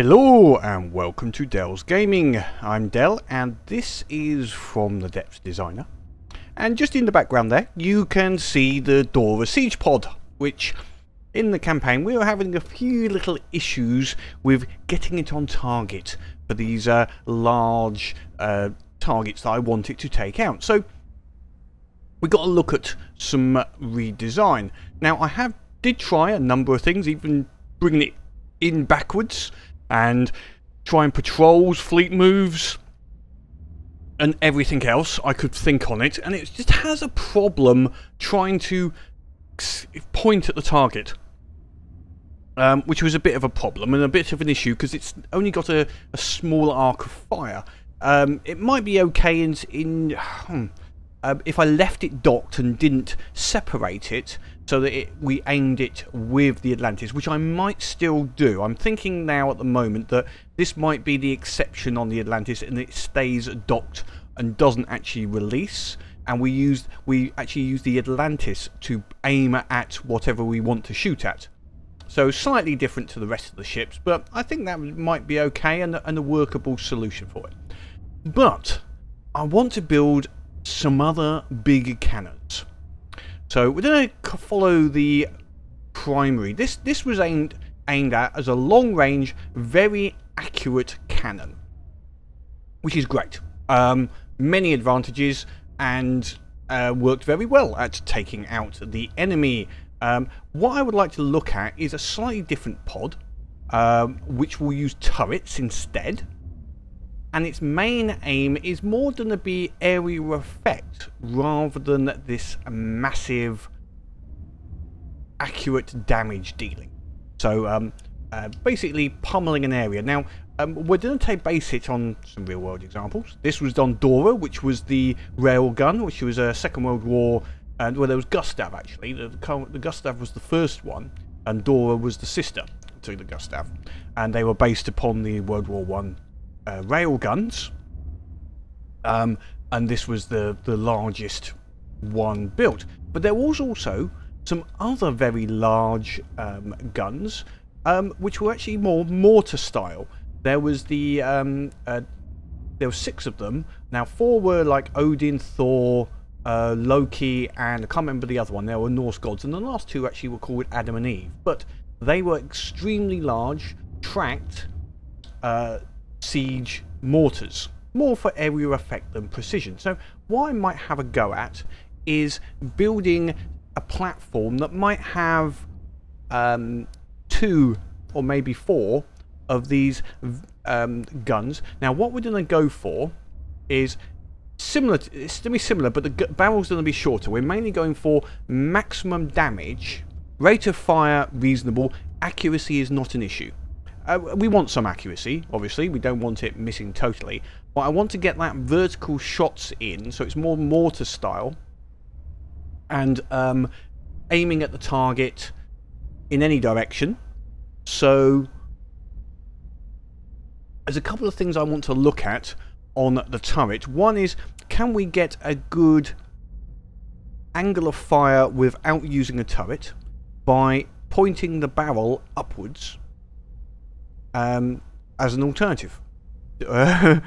Hello and welcome to Dell's Gaming. I'm Dell and this is from the Depth Designer. And just in the background there you can see the Dora siege pod, which in the campaign we were having a few little issues with getting it on target for these large targets that I want it to take out. So we got a look at some redesign. Now I did try a number of things, even bringing it in backwards and trying patrols, fleet moves and everything else I could think on it, and it just has a problem trying to point at the target, which was a bit of a problem and a bit of an issue because it's only got a small arc of fire. It might be okay if I left it docked and didn't separate it so that we aimed it with the Atlantis, which I might still do. I'm thinking now at the moment that this might be the exception on the Atlantis and it stays docked and doesn't actually release, and we actually use the Atlantis to aim at whatever we want to shoot at. So slightly different to the rest of the ships, but I think that might be okay and a workable solution for it. But I want to build some other big cannons, so we're going to follow the primary. This was aimed at as a long range, very accurate cannon, which is great. Many advantages, and worked very well at taking out the enemy. What I would like to look at is a slightly different pod, which will use turrets instead. And its main aim is more going to be area effect rather than this massive accurate damage dealing. So basically pummeling an area. Now we're going to base it on some real world examples. This was on Dora, which was the rail gun, which was a Second World War, and well, there was Gustav actually. The Gustav was the first one and Dora was the sister to the Gustav, and they were based upon the World War I rail guns, and this was the largest one built. But there was also some other very large guns, which were actually more mortar style. There was there were 6 of them. Now 4 were like Odin, Thor, Loki, and I can't remember the other one. There were Norse gods, and the last 2 actually were called Adam and Eve. But they were extremely large, tracked siege mortars, more for area effect than precision. So what I might have a go at is building a platform that might have 2 or maybe 4 of these guns. Now what we're going to go for is similar to, it's going to be similar, but the barrel's going to be shorter. We're mainly going for maximum damage, rate of fire reasonable, accuracy is not an issue. We want some accuracy, obviously. We don't want it missing totally. But I want to get that vertical shots in, so it's more mortar style. And aiming at the target in any direction. So there's a couple of things I want to look at on the turret. One is, can we get a good angle of fire without using a turret by pointing the barrel upwards? As an alternative. So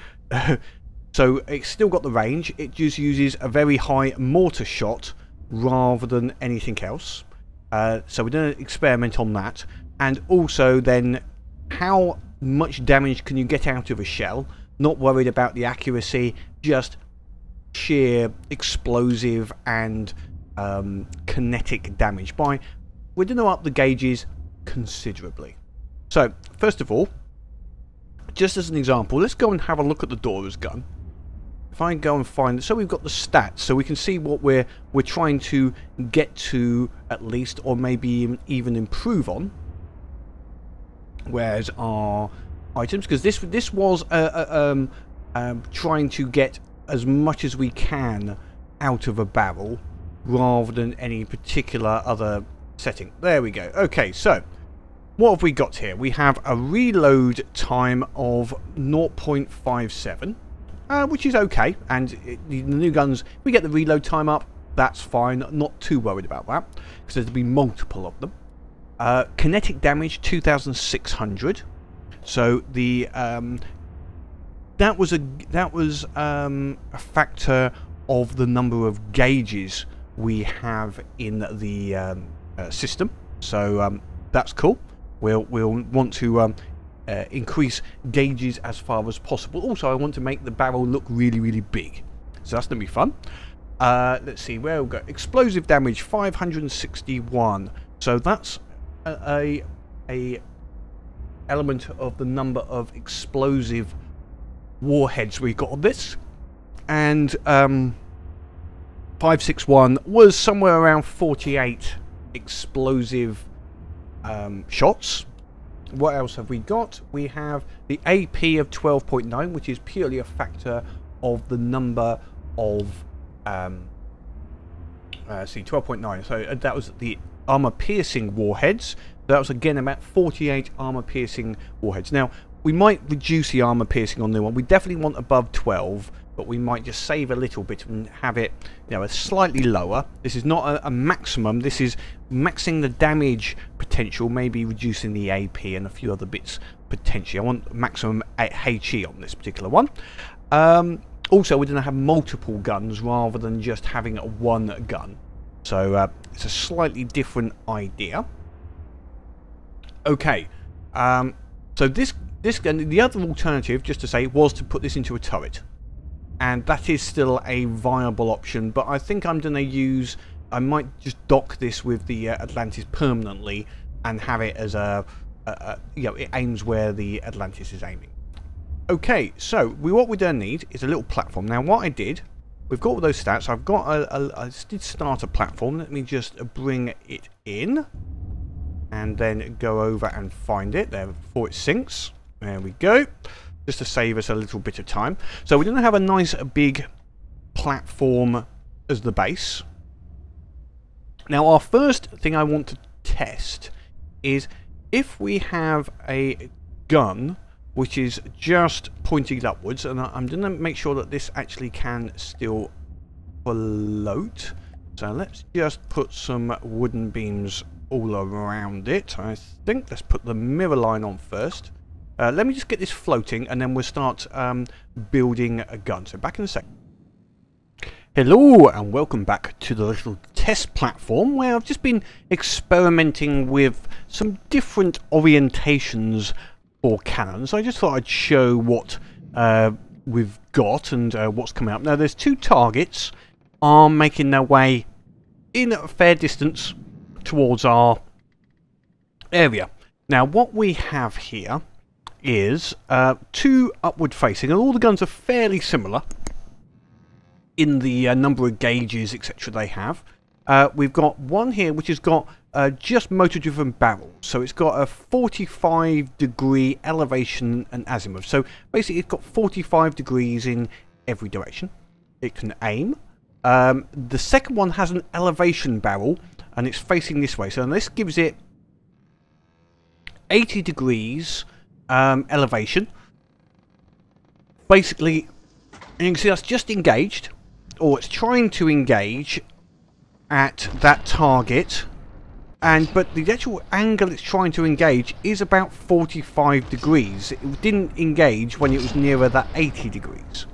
it's still got the range, it just uses a very high mortar shot rather than anything else. So we're going to experiment on that, and also then how much damage can you get out of a shell, not worried about the accuracy, just sheer explosive and kinetic damage. We're going to up the gauges considerably. So, first of all, just as an example, let's go and have a look at the Dora's gun. If I go and find it, so we've got the stats, so we can see what we're trying to get to at least, or maybe even improve on. Where's our items? Because this was trying to get as much as we can out of a barrel, rather than any particular other setting. There we go. Okay, so what have we got here? We have a reload time of 0.57, which is okay, and the new guns, we get the reload time up, that's fine, not too worried about that, because there's going to be multiple of them. Kinetic damage 2600, So the that was a factor of the number of gauges we have in the system. So that's cool. We'll want to increase gauges as far as possible. Also, I want to make the barrel look really, really big. So that's going to be fun. Let's see where we'll go. Explosive damage 561. So that's a element of the number of explosive warheads we got on this, and 561 was somewhere around 48 explosive shots. What else have we got? We have the AP of 12.9, which is purely a factor of the number of 12.9. So that was the armor piercing warheads. That was again about 48 armor piercing warheads. Now we might reduce the armor piercing on the one. We definitely want above 12, but we might just save a little bit and have it, you know, a slightly lower. This is not a maximum. This is maxing the damage potential, maybe reducing the AP and a few other bits potentially. I want maximum HE on this particular one. Also, we're going to have multiple guns rather than just having one gun. So it's a slightly different idea. Okay, so this gun, the other alternative, just to say, was to put this into a turret. And that is still a viable option, but I think I'm going to use... I might just dock this with the Atlantis permanently and have it as a you know, it aims where the Atlantis is aiming. Okay, so what we're going to need is a little platform. Now, what I did... We've got all those stats. I've got I did start a platform. Let me just bring it in and then go over and find it there before it sinks. There we go. Just to save us a little bit of time. So we're going to have a nice big platform as the base. Now our first thing I want to test is if we have a gun which is just pointing upwards, and I'm going to make sure that this actually can still float. So let's just put some wooden beams all around it. I think let's put the mirror line on first. Let me just get this floating, and then we'll start building a gun. So back in a sec. Hello, and welcome back to the little test platform where I've just been experimenting with some different orientations or cannon. So I just thought I'd show what we've got and what's coming up. Now there's two targets are making their way in a fair distance towards our area. Now what we have here is two upward facing, and all the guns are fairly similar in the number of gauges, etc. they have. We've got one here which has got just motor-driven barrel, so it's got a 45-degree elevation and azimuth. So basically, it's got 45 degrees in every direction it can aim. The second one has an elevation barrel, and it's facing this way. So this gives it 80 degrees elevation. Basically, and you can see that's just engaged, or it's trying to engage at that target. But the actual angle it's trying to engage is about 45 degrees. It didn't engage when it was nearer that 80 degrees.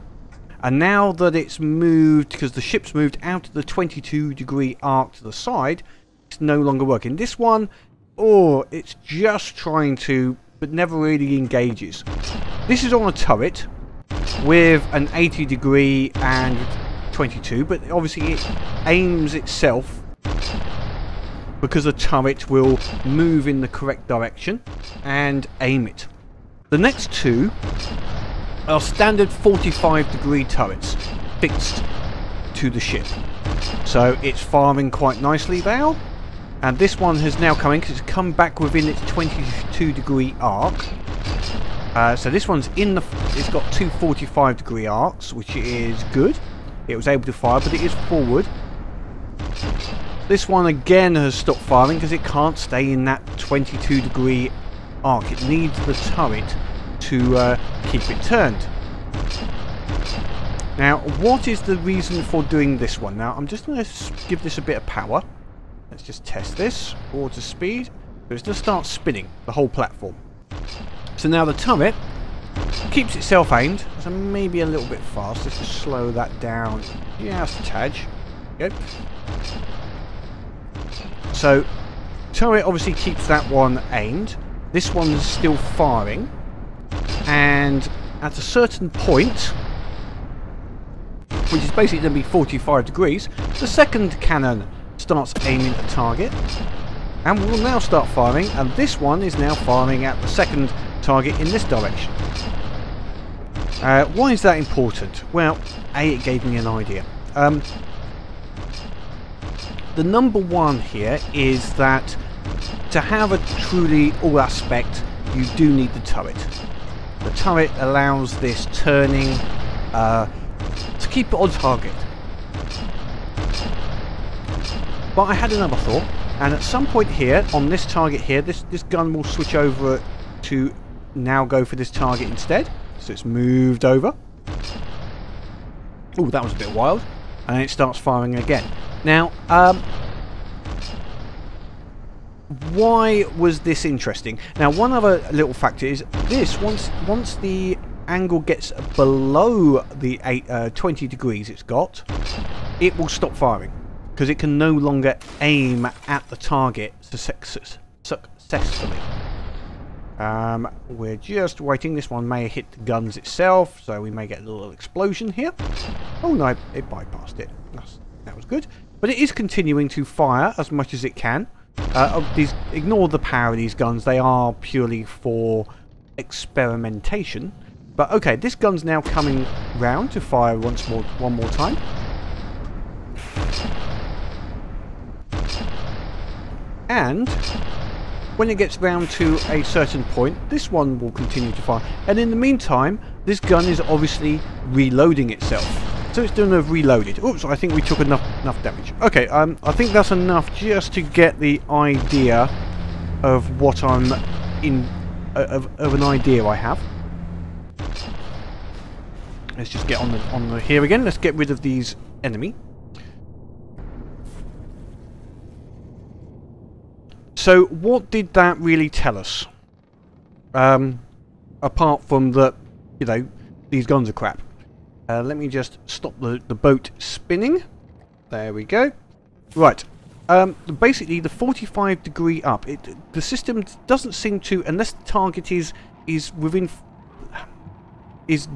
And now that it's moved, because the ship's moved out of the 22-degree arc to the side, it's no longer working. This one, it's just trying to, but never really engages. This is on a turret with an 80-degree and 22, but obviously it aims itself, because the turret will move in the correct direction and aim it. The next two are standard 45-degree turrets fixed to the ship. So it's firing quite nicely now. And this one has now come in because it's come back within its 22-degree arc. So this one's in the... It's got two 45-degree arcs, which is good. It was able to fire, but it is forward. This one again has stopped firing because it can't stay in that 22-degree arc. It needs the turret to keep it turned. Now, what is the reason for doing this one? Now, I'm just going to give this a bit of power. Let's just test this. Water speed. It's going to start spinning the whole platform. So now the turret keeps itself aimed, so maybe a little bit fast. Let's just slow that down. Yeah, that's the Taj. Yep. So turret obviously keeps that one aimed. This one's still firing, and at a certain point, which is basically going to be 45 degrees, the second cannon starts aiming at the target, and will now start firing, and this one is now firing at the second target in this direction. Why is that important? Well, A, it gave me an idea. The number one here is that to have a truly all-aspect, you do need the turret. The turret allows this turning to keep it on target. But I had another thought, and at some point here, on this target here, this gun will switch over to now go for this target instead. So it's moved over. Oh, that was a bit wild. And then it starts firing again. Now, why was this interesting? Now, one other little factor is this. Once the angle gets below the 20 degrees it's got, it will stop firing. Because it can no longer aim at the target successfully. We're just waiting. This one may hit the guns itself, so we may get a little explosion here. Oh no, it bypassed it. That was good. But it is continuing to fire as much as it can. Ignore the power of these guns. They are purely for experimentation. But okay, this gun's now coming round to fire one more time. And when it gets round to a certain point, this one will continue to fire. And in the meantime, this gun is obviously reloading itself. So it's doing a reloaded. Oops, I think we took enough damage. Okay, I think that's enough just to get the idea of what I'm in... of an idea I have. Let's just get on the here again. Let's get rid of these enemy. So what did that really tell us? Apart from that, you know, these guns are crap. Let me just stop the boat spinning. There we go. Right. Basically, the 45 degree up. The system doesn't seem to, unless the target is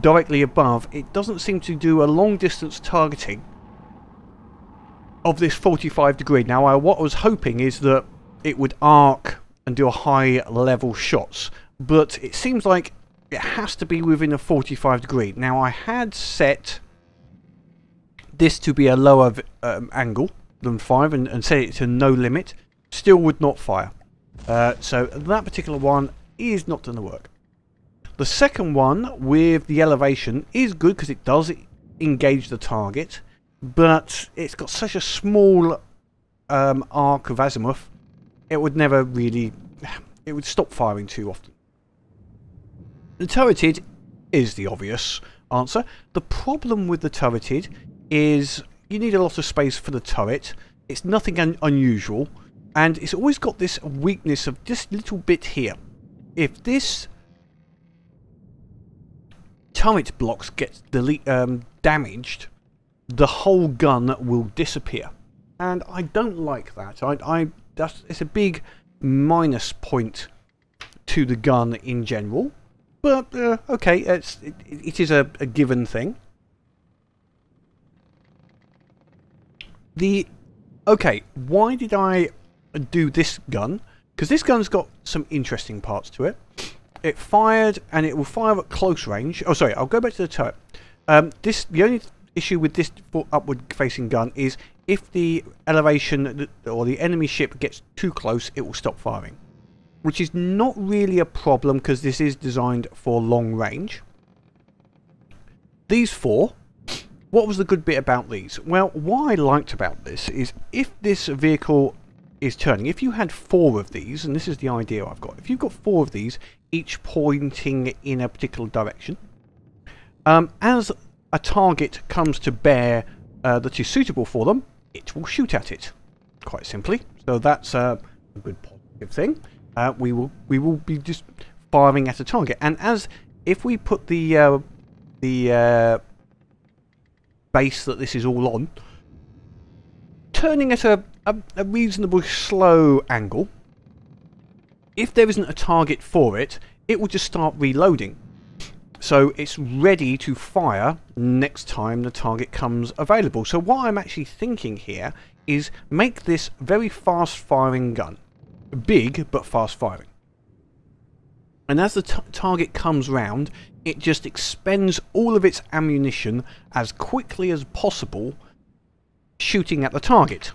directly above. It doesn't seem to do a long distance targeting of this 45 degree. Now, what I was hoping is that it would arc and do a high level shots, but it seems like it has to be within a 45 degree. Now I had set this to be a lower angle than 5 and set it to no limit. Still would not fire. So that particular one is not going to work. The second one with the elevation is good because it does engage the target, but it's got such a small arc of azimuth. It would never really... it would stop firing too often. The turreted is the obvious answer. The problem with the turreted is you need a lot of space for the turret. It's nothing unusual. And it's always got this weakness of this little bit here. If this turret blocks gets damaged, the whole gun will disappear. And I don't like that. It's a big minus point to the gun in general, but okay, it is a given thing. Okay, why did I do this gun? Because this gun's got some interesting parts to it. It fired, and it will fire at close range. Oh, sorry, I'll go back to the turret. The only issue with this upward-facing gun is if the elevation or the enemy ship gets too close, it will stop firing, which is not really a problem because this is designed for long range. These four, what was the good bit about these? Well, what I liked about this is if this vehicle is turning, if you had four of these, and this is the idea I've got, if you've got four of these, each pointing in a particular direction, as a target comes to bear that is suitable for them, it will shoot at it, quite simply. So that's a good positive thing. We will be just firing at a target. And as if we put the base that this is all on, turning at a reasonably slow angle, if there isn't a target for it, it will just start reloading. So it's ready to fire next time the target comes available. So what I'm actually thinking here is make this very fast firing gun. Big, but fast firing. And as the target comes round, it just expends all of its ammunition as quickly as possible, shooting at the target.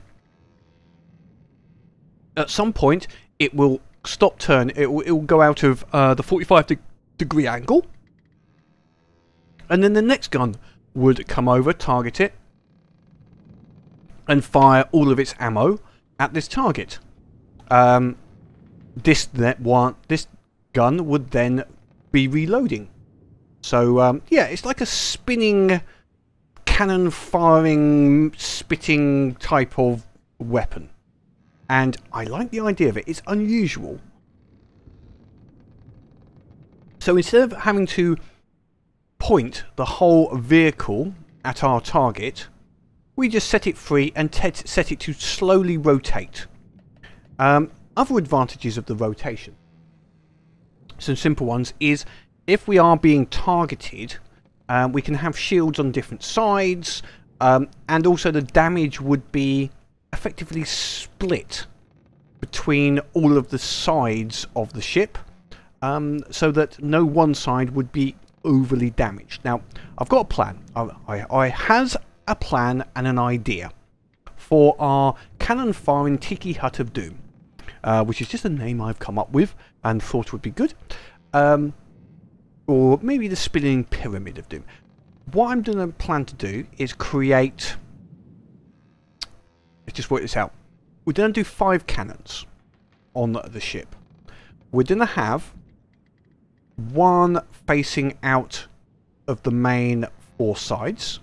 At some point, it will stop turn. It will go out of the 45-degree angle. And then the next gun would come over, target it, and fire all of its ammo at this target. This gun would then be reloading. So, yeah, it's like a spinning, cannon-firing, spitting type of weapon. And I like the idea of it. It's unusual. So instead of having to point the whole vehicle at our target, we just set it free and set it to slowly rotate. Other advantages of the rotation, some simple ones, is if we are being targeted, we can have shields on different sides, and also the damage would be effectively split between all of the sides of the ship, so that no one side would be overly damaged. Now, I've got a plan. I has a plan and an idea for our cannon firing Tiki Hut of Doom, which is just a name I've come up with and thought would be good, or maybe the spinning pyramid of Doom. What I'm going to plan to do is create. Let's just work this out. We're going to do 5 cannons on the ship. We're going to have one facing out of the main 4 sides,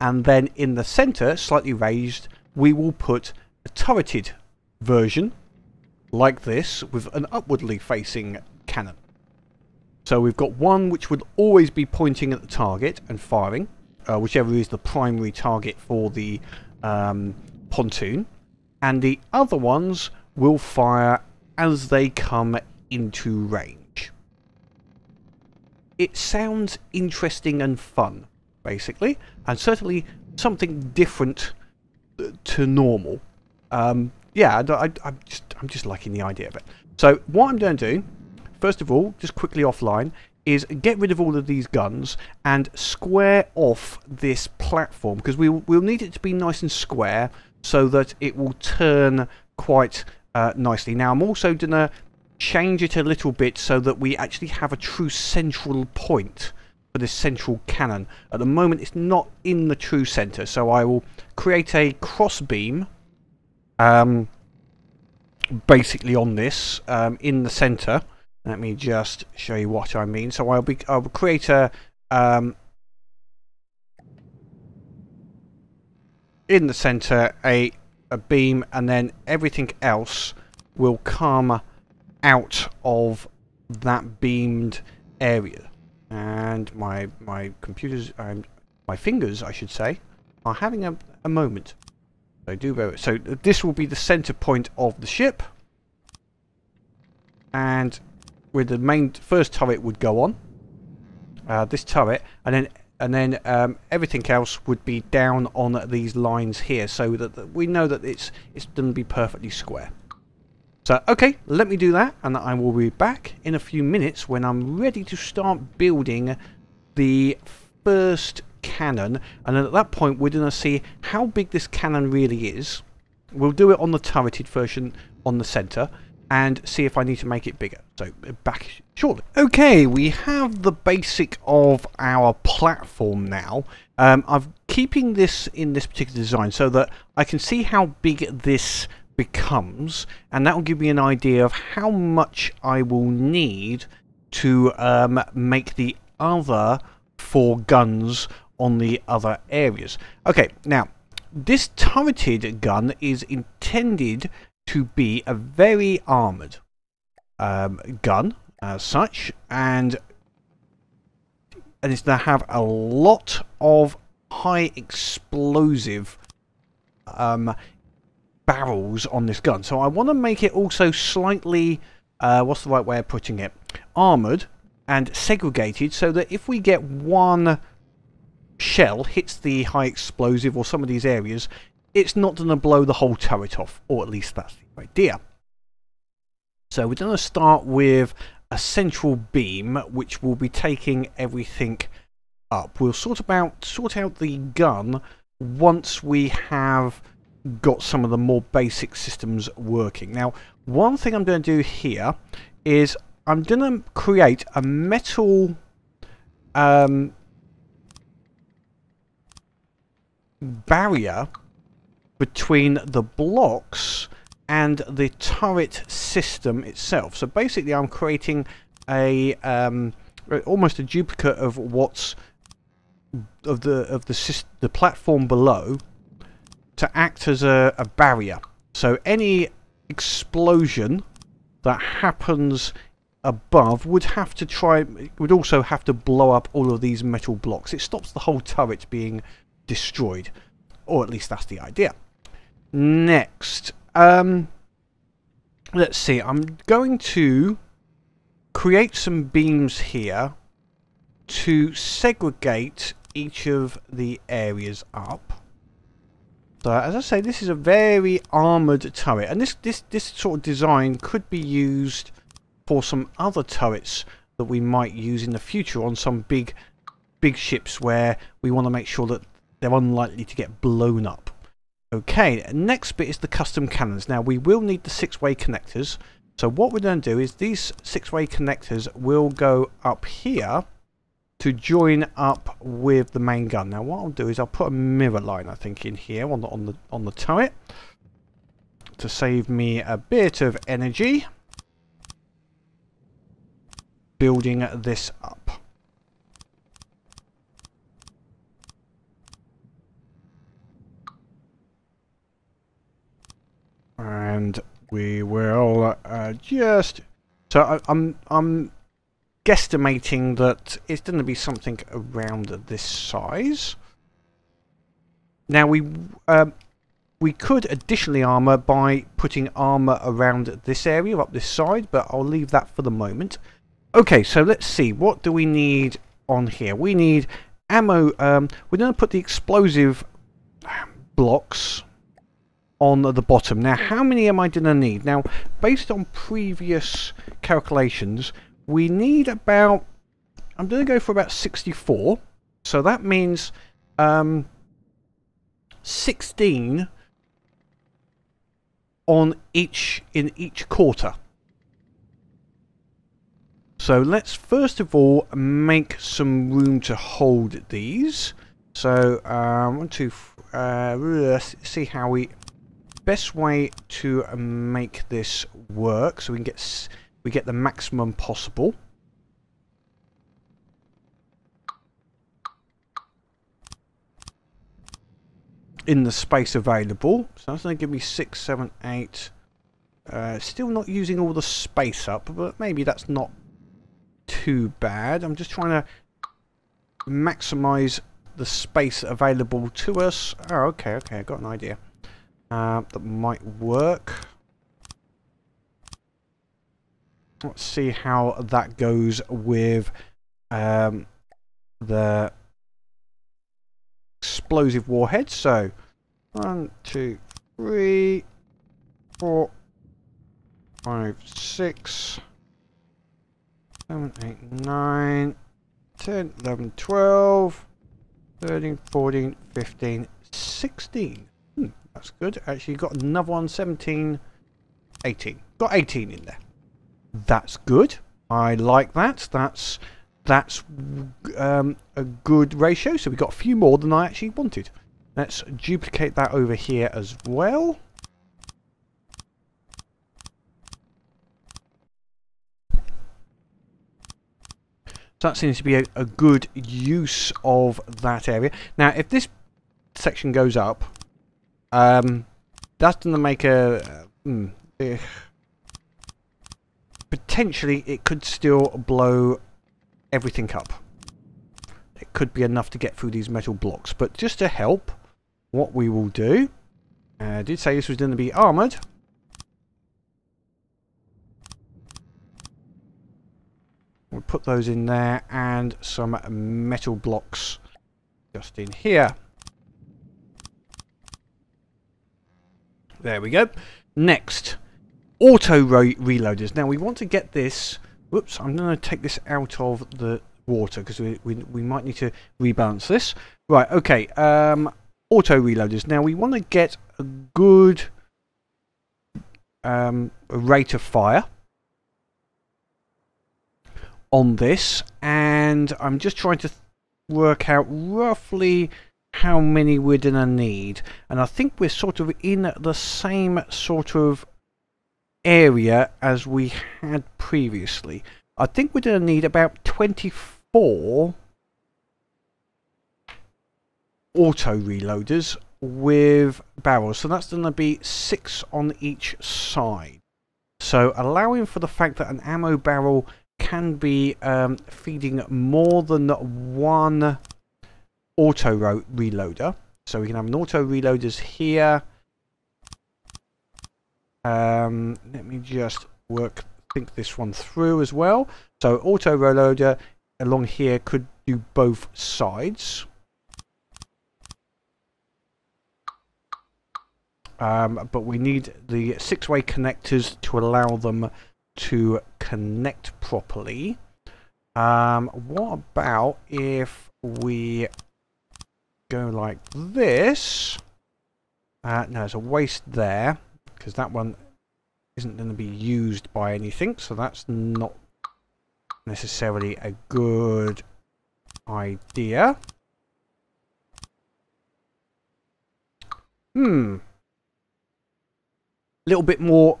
and then in the center, slightly raised, we will put a turreted version like this with an upwardly facing cannon. So we've got one which would always be pointing at the target and firing, whichever is the primary target for the pontoon, and the other ones will fire as they come into range. It sounds interesting and fun, basically, and certainly something different to normal. Yeah, I'm just liking the idea of it. So what I'm going to do, first of all, just quickly offline, is get rid of all of these guns and square off this platform, because we'll need it to be nice and square so that it will turn quite nicely. Now, I'm also going to change it a little bit so that we actually have a true central point for this central cannon. At the moment, it's not in the true center, so I will create a cross beam basically on this in the center. Let me just show you what I mean. So I'll create a in the center a beam, and then everything else will come out of that beamed area. And my computers, my fingers, I should say, are having a moment. So so this will be the center point of the ship, and where the main first turret would go on, this turret, and then everything else would be down on these lines here, so that we know that it's going to be perfectly square. So okay, let me do that, and I will be back in a few minutes when I'm ready to start building the first cannon, and then at that point we're going to see how big this cannon really is. We'll do it on the turreted version on the center, and see if I need to make it bigger. So back shortly. Okay, we have the basic of our platform now. I'm keeping this in this particular design so that I can see how big this becomes, and that will give me an idea of how much I will need to make the other 4 guns on the other areas. Okay, now this turreted gun is intended to be a very armoured gun, as such, and it's to have a lot of high explosive barrels on this gun. So I want to make it also slightly, what's the right way of putting it, armoured and segregated, so that if we get one shell hits the high explosive or some of these areas, it's not going to blow the whole turret off, or at least that's the idea. So we're going to start with a central beam, which will be taking everything up. We'll sort out the gun once we have got some of the more basic systems working. Now, one thing I'm going to do here is I'm going to create a metal barrier between the blocks and the turret system itself. So basically I'm creating a almost a duplicate of what's the platform below, to act as a barrier. So any explosion that happens above would also have to blow up all of these metal blocks. It stops the whole turret being destroyed, or at least that's the idea. Next, let's see, I'm going to create some beams here to segregate each of the areas up. So as I say, this is a very armoured turret, and this sort of design could be used for some other turrets that we might use in the future on some big ships where we want to make sure that they're unlikely to get blown up. Okay, next bit is the custom cannons. Now we will need the six-way connectors, so what we're going to do is these six-way connectors will go up here to join up with the main gun. Now what I'll do is I'll put a mirror line, I think, in here on the turret to save me a bit of energy building this up. And we will just... So I'm guesstimating that it's going to be something around this size. Now we could additionally armour by putting armour around this area up this side, but I'll leave that for the moment. Okay, so let's see, what do we need on here? We need ammo. We're going to put the explosive blocks on the bottom. Now how many am I going to need? Now based on previous calculations, we need about, I'm going to go for about 64, so that means 16 on each, in each quarter. So let's first of all make some room to hold these. So let's see how we, best way to make this work so we can get the maximum possible. In the space available. So that's going to give me 6, 7, 8. Still not using all the space up, but maybe that's not too bad. I'm just trying to maximize the space available to us. Oh, okay, okay, I've got an idea. That might work. Let's see how that goes with the explosive warhead. So 1, 2, 3, 4, 5, 6, 7, 8, 9, 10, 11, 12, 13, 14, 15, 16. That's good. Actually got another one, 17, 18. Got 18 in there. That's good. I like that. That's a good ratio. So we got a few more than I actually wanted. Let's duplicate that over here as well. So that seems to be a good use of that area. Now, if this section goes up, that's going to make a... potentially it could still blow everything up. It could be enough to get through these metal blocks, but just to help, what we will do, I did say this was going to be armoured. We'll put those in there and some metal blocks just in here. There we go. Next, auto reloaders. Now we want to get this, whoops, I'm going to take this out of the water because we might need to rebalance this. Right, okay, auto reloaders. Now we want to get a good rate of fire on this, and I'm just trying to work out roughly how many we're gonna need, and I think we're sort of in the same sort of area as we had previously. I think we're gonna need about 24 auto reloaders with barrels, so that's gonna be 6 on each side, so allowing for the fact that an ammo barrel can be feeding more than one auto reloader, so we can have an auto reloaders here. Let me just think this one through as well. So auto reloader along here could do both sides. But we need the 6-way connectors to allow them to connect properly. What about if we go like this? No, there's a waste there because that one isn't going to be used by anything, so that's not necessarily a good idea. A little bit more.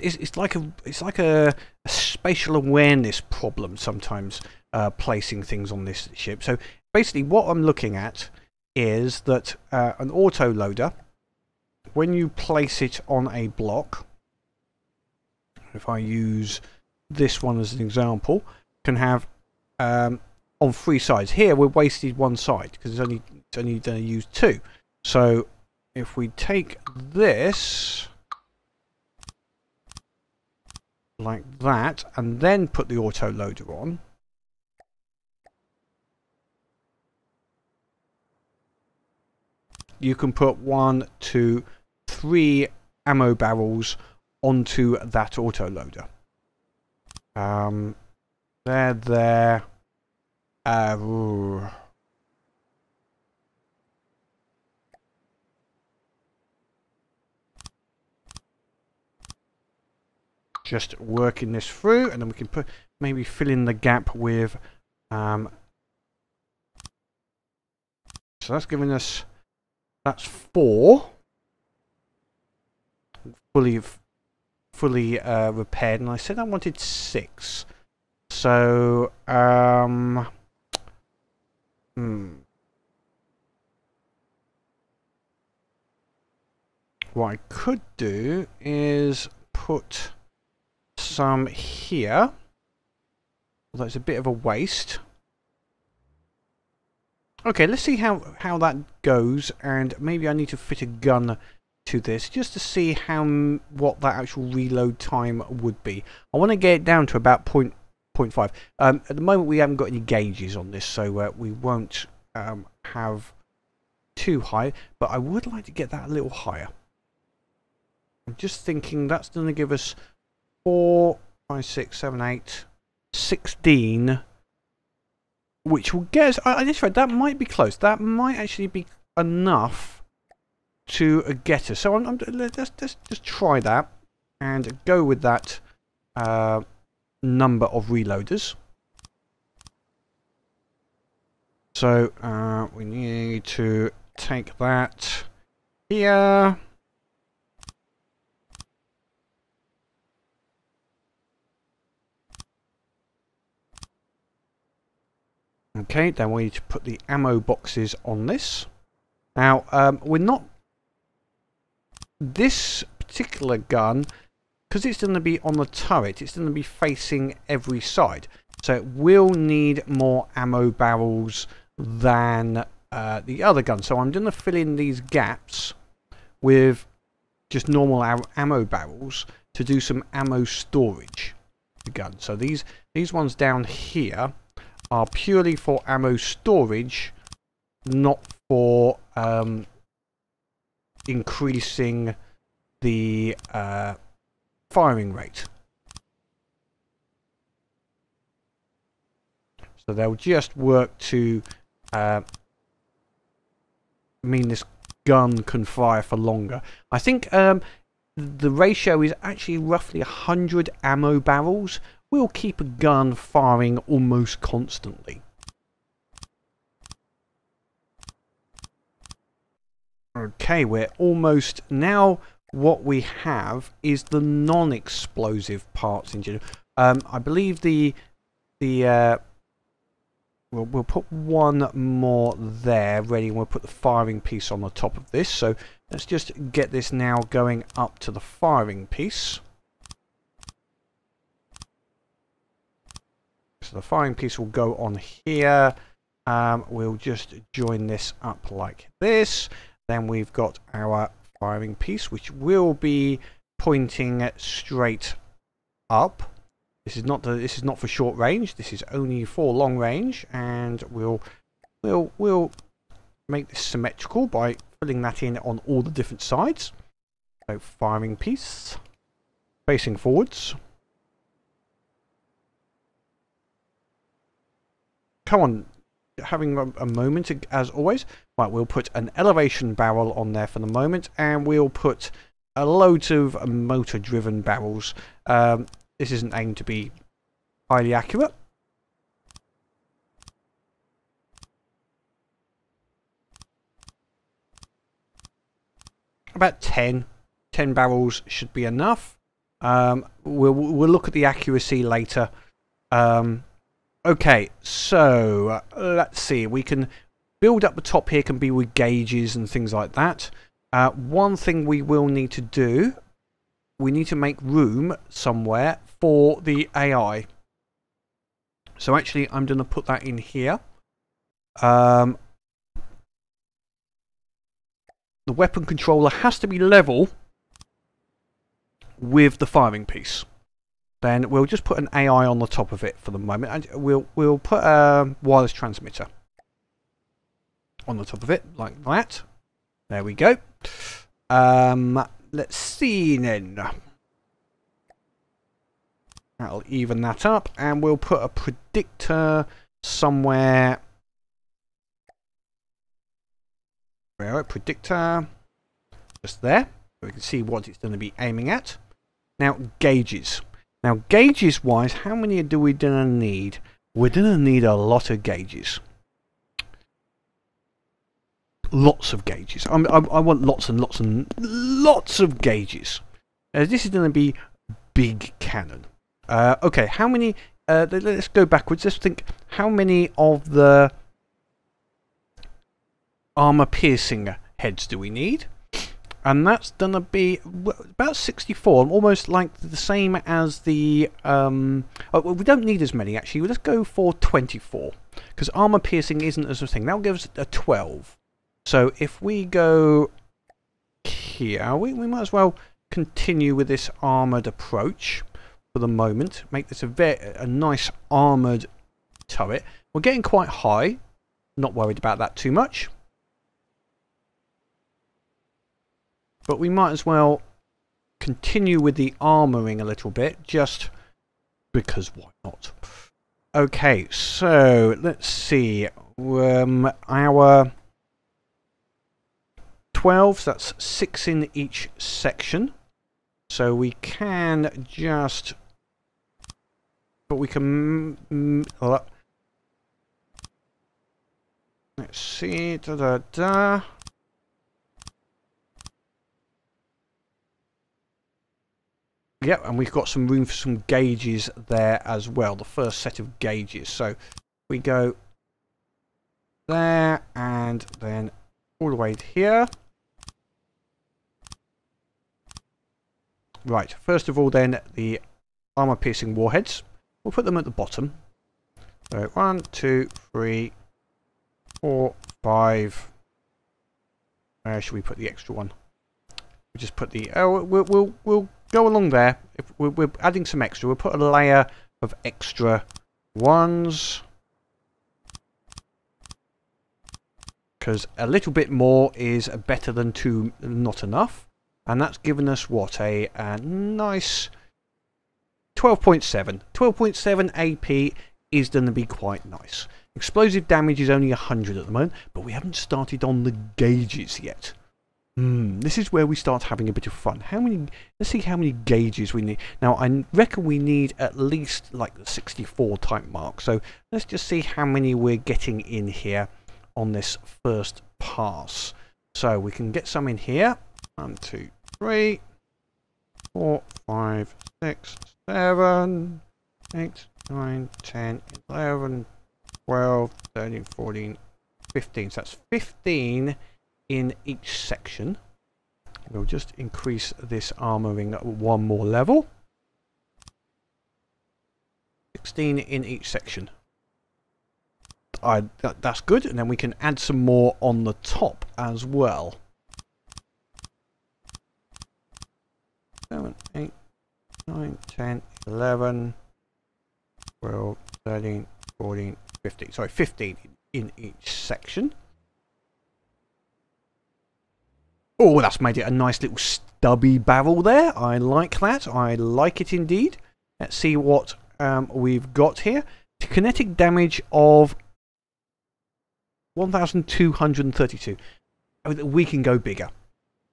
It's like a spatial awareness problem sometimes, placing things on this ship. So basically what I'm looking at is that an auto loader, when you place it on a block, if I use this one as an example, can have on 3 sides. Here we're wasted 1 side because it's only going to use 2. So if we take this like that and then put the auto loader on, you can put 1, 2, 3 ammo barrels onto that auto loader. Just working this through, and then we can put, maybe fill in the gap with so that's giving us, that's 4 fully repaired, and I said I wanted 6, so what I could do is put some here, although it's a bit of a waste. Okay, let's see how that goes, and maybe I need to fit a gun to this just to see what that actual reload time would be. I want to get it down to about 0.5. At the moment we haven't got any gauges on this, so we won't have too high, but I would like to get that a little higher. I'm just thinking that's going to give us 4, 5, 6, 7, 8, 16, which will get us, I just read that might be close. That might actually be enough to get us. So let's just try that and go with that number of reloaders. So we need to take that here. Okay, then we need to put the ammo boxes on this. Now, this particular gun because it's going to be on the turret, it's going to be facing every side. So it will need more ammo barrels than the other gun. So I'm going to fill in these gaps with just normal ammo barrels to do some ammo storage for the gun. So these ones down here are purely for ammo storage, not for increasing the firing rate. So they'll just work to mean this gun can fire for longer. I think the ratio is actually roughly 100 ammo barrels will keep a gun firing almost constantly. Okay, we're almost now. What we have is the non-explosive parts in general. I believe we'll put one more there ready, and we'll put the firing piece on the top of this. So let's just get this now going up to the firing piece. So the firing piece will go on here. We'll just join this up like this. Then we've got our firing piece, which will be pointing straight up. This is not for short range. This is only for long range, and we'll make this symmetrical by filling that in on all the different sides. So firing piece facing forwards. Come on, having a moment as always. Right, we'll put an elevation barrel on there for the moment, and we'll put a load of motor-driven barrels. This isn't aimed to be highly accurate. About 10 barrels should be enough. We'll look at the accuracy later. Okay, so let's see. We can build up the top here, can be with gauges and things like that. One thing we will need to do, we need to make room somewhere for the AI. So actually, I'm going to put that in here. The weapon controller has to be level with the firing piece. Then we'll just put an AI on the top of it for the moment, and we'll put a wireless transmitter on the top of it like that. There we go. Let's see then. That'll even that up, and we'll put a predictor somewhere. Where predictor? Just there. So we can see what it's going to be aiming at. Now gauges. Now gauges wise, how many do we gonna need? We're gonna need a lot of gauges. Lots of gauges. I want lots and lots and lots of gauges. This is gonna be big cannon. Okay, how many? Let's go backwards. Let's think. How many of the armor-piercing heads do we need? And that's going to be about 64, almost like the same as the... oh, well, we don't need as many, actually. Let's go for 24, because armor piercing isn't as a thing. That'll give us a 12. So if we go here, we might as well continue with this armored approach for the moment. Make this a nice armored turret. We're getting quite high. Not worried about that too much. But we might as well continue with the armouring a little bit, just because why not? Okay, so let's see. Our 12s, that's 6 in each section. So we can just... But we can... Let's see... Yep, and we've got some room for some gauges there as well, the first set of gauges. So we go there and then all the way here. Right, first of all then, the armor-piercing warheads. We'll put them at the bottom. So 1, 2, 3, 4, 5. Where should we put the extra one? We'll just put the... Oh, we'll go along there. If we're adding some extra. We'll put a layer of extra ones. Because a little bit more is better than two, not enough. And that's given us, what, a nice 12.7. 12.7 AP is going to be quite nice. Explosive damage is only 100 at the moment, but we haven't started on the gauges yet. This is where we start having a bit of fun. How many? Let's see how many gauges we need. Now, I reckon we need at least like the 64 type mark. So let's just see how many we're getting in here on this first pass. So we can get some in here. 1, 2, 3, 4, 5, 6, 7, 8, 9, 10, 11, 12, 13, 14, 15. So that's 15 in each section. We'll just increase this armoring up one more level. 16 in each section. That's good, and then we can add some more on the top as well. 7, 8, 9, 10, 11, 12, 13, 14, 15. Sorry, 15 in each section. Oh, that's made it a nice little stubby barrel there. I like that. I like it indeed. Let's see what we've got here. Kinetic damage of 1,232. We can go bigger.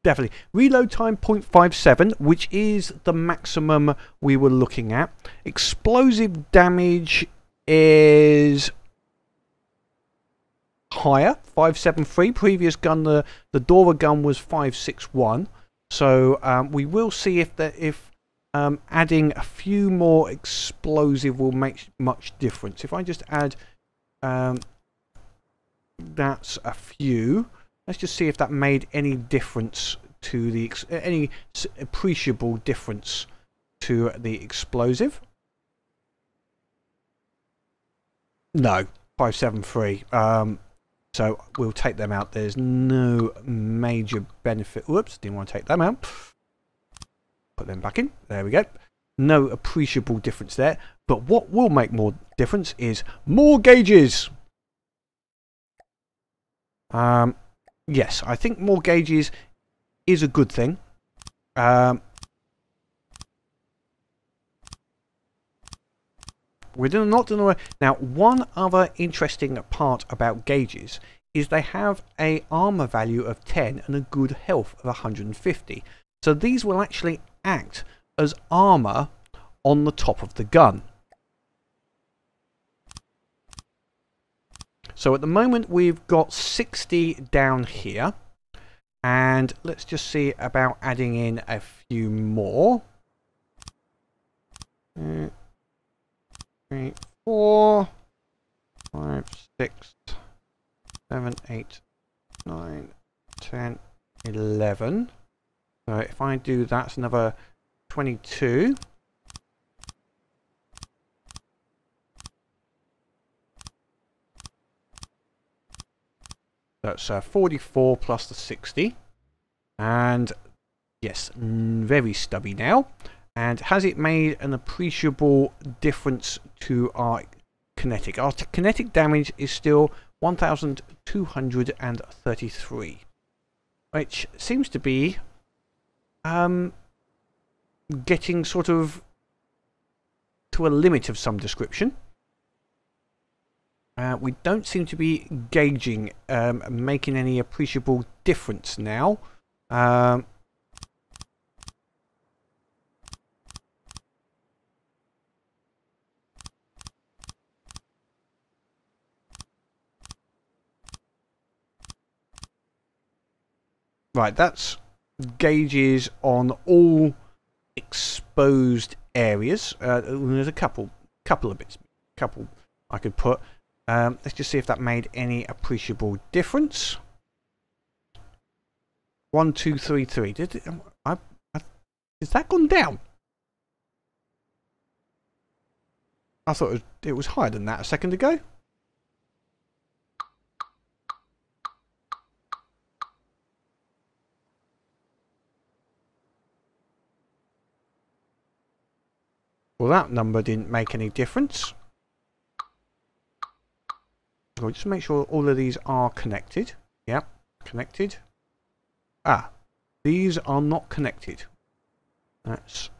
Definitely. Reload time 0.57, which is the maximum we were looking at. Explosive damage is higher, 573. Previous gun, the Dora gun, was 561. So we will see if adding a few more explosive will make much difference. If I just add that's a few. Let's just see if that made any difference to the any appreciable difference to the explosive. No, 573. So we'll take them out. There's no major benefit. Whoops, didn't want to take them out. Put them back in. There we go. No appreciable difference there. But what will make more difference is more gauges. Yes, I think more gauges is a good thing. We're not doing away. Now, one other interesting part about gauges is they have a armor value of 10 and a good health of 150. So these will actually act as armor on the top of the gun. So at the moment we've got 60 down here, and let's just see about adding in a few more. 3, 4, 5, 6, 7, 8, 9, 10, 11. So if I do that's another 22. That's 44 plus the 60. And yes, very stubby now. And has it made an appreciable difference to our kinetic? Our kinetic damage is still 1,233. Which seems to be getting sort of to a limit of some description. We don't seem to be gauging, making any appreciable difference now. Right, that's gauges on all exposed areas. There's a couple of bits, couple I could put. Let's just see if that made any appreciable difference. 1, 2, 3, 3. Did it, I Is that gone down? I thought it was higher than that a second ago. Well, that number didn't make any difference. We'll just make sure all of these are connected. Yep, connected. Ah, these are not connected. Let's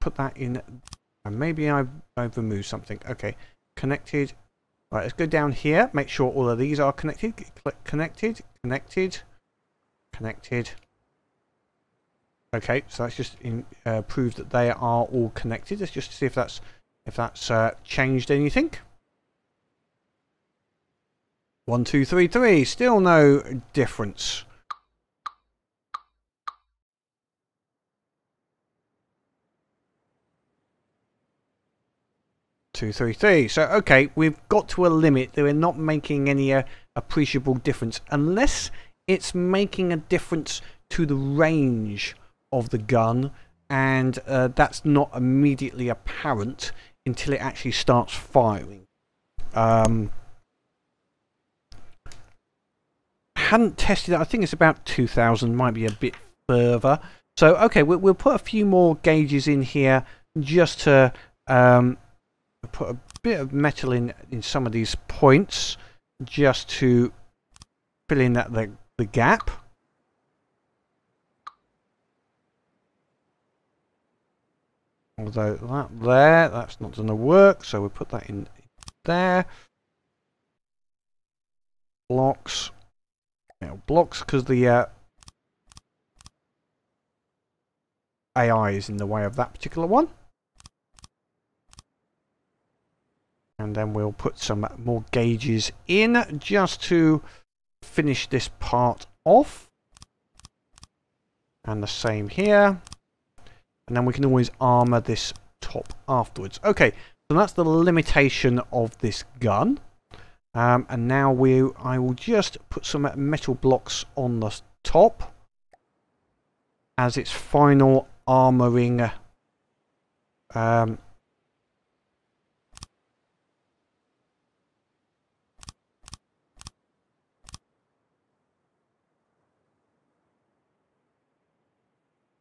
put that in. And maybe I've removed something. Okay, connected. All right, let's go down here. Make sure all of these are connected. Click connected, connected, connected. Okay, so that's just proved that they are all connected. Let's just see if that's changed anything. 1, 2, 3, 3. Still no difference. Two, three, three. So, okay, we've got to a limit. They're not making any appreciable difference, unless it's making a difference to the range of the gun, and that's not immediately apparent until it actually starts firing. Hadn't tested it. I think it's about 2,000, might be a bit further. So, okay, we'll put a few more gauges in here just to... put a bit of metal in some of these points just to fill in that the gap. Although that's not going to work, so we'll put that in there. Blocks, now blocks, because the AI is in the way of that particular one. And then we'll put some more gauges in just to finish this part off. And the same here. And then we can always armor this top afterwards. Okay, so that's the limitation of this gun. And now I will just put some metal blocks on the top as its final armoring...